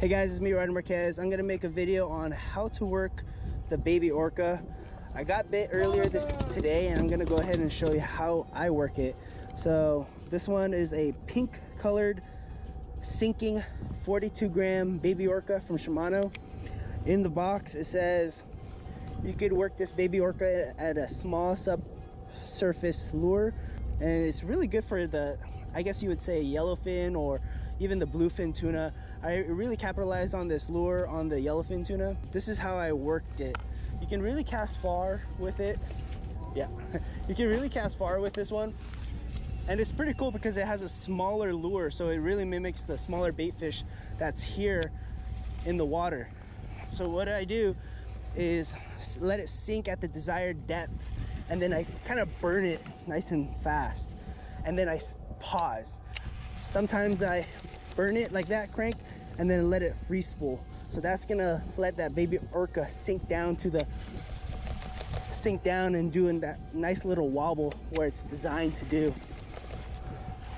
Hey guys, it's me, Rodney Marquez. I'm gonna make a video on how to work the baby orca. I got bit earlier today, and I'm gonna go ahead and show you how I work it. So this one is a pink colored sinking 42 gram baby orca from Shimano. In the box it says you could work this baby orca at a small subsurface lure, and it's really good for the, I guess you would say, yellowfin or even the bluefin tuna. I really capitalized on this lure on the yellowfin tuna. This is how I worked it. You can really cast far with it. Yeah, you can really cast far with this one. And it's pretty cool because it has a smaller lure, so it really mimics the smaller bait fish that's here in the water. So what I do is let it sink at the desired depth, and then I kind of burn it nice and fast, and then I pause. Sometimes I burn it like that, crank, and then let it free spool. So that's gonna let that baby orca sink down to the and doing that nice little wobble where it's designed to do.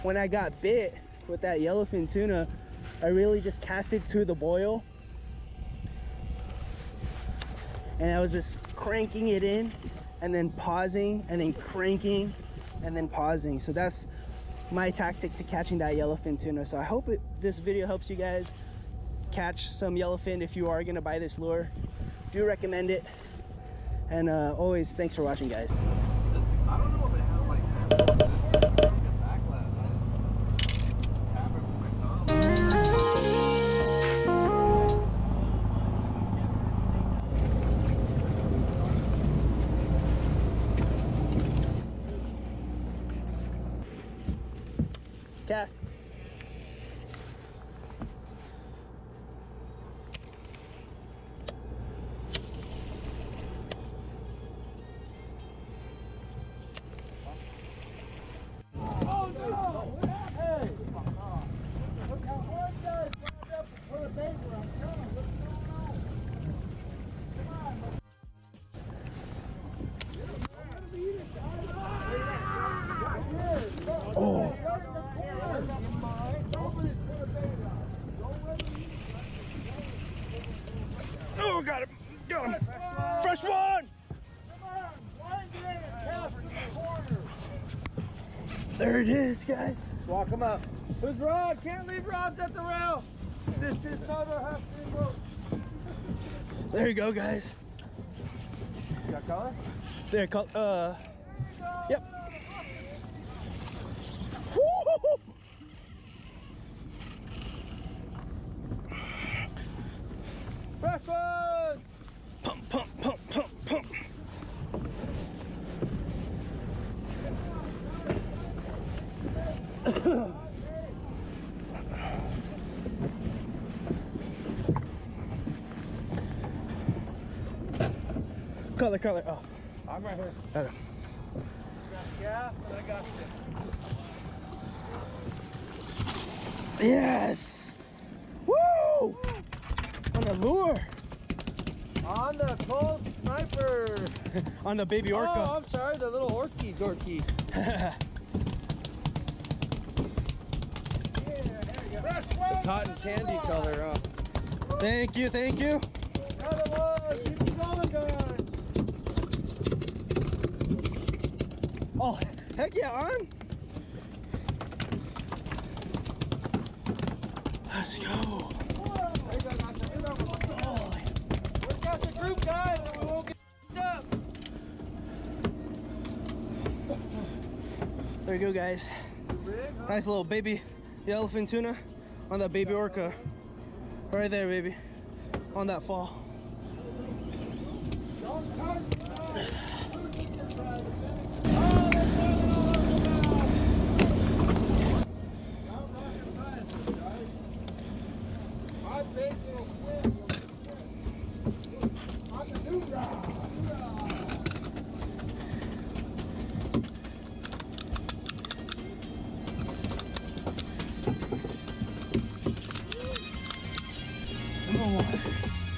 When I got bit with that yellowfin tuna, I really just cast it to the boil, and I was just cranking it in and then pausing and then cranking and then pausing. So that's my tactic to catching that yellowfin tuna. So I hope this video helps you guys catch some yellowfin if you are gonna buy this lure. Do recommend it, and always thanks for watching, guys. I don't know if it has like backlash. I just tap it with my thumb. Cast. Oh. Oh, got him. Got him. Fresh one. There it is, guys. Walk him up. Who's Rod? Can't leave Rod's at the rail. This is another half speed rope. There you go, guys. You got color? They're called, yep. Fresh one! Pump, pump, pump, pump, pump. Color, color. Oh, I'm right here. Got it. Yeah, I got you. Yes! Woo! On the lure. On the cold sniper. On the baby orca. Oh, I'm sorry, the little orky dorky. Yeah, there we go. The cotton candy color. Oh. Thank you, thank you. Another one. Keep it going, guys. Oh, heck yeah, on! Let's go! Oh. Work as a group, guys, and we won't get up! There you go, guys. Nice little baby yellowfin tuna on that baby orca. Right there, baby. On that fall.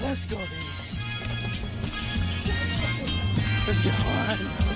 Let's go, baby. Let's go on.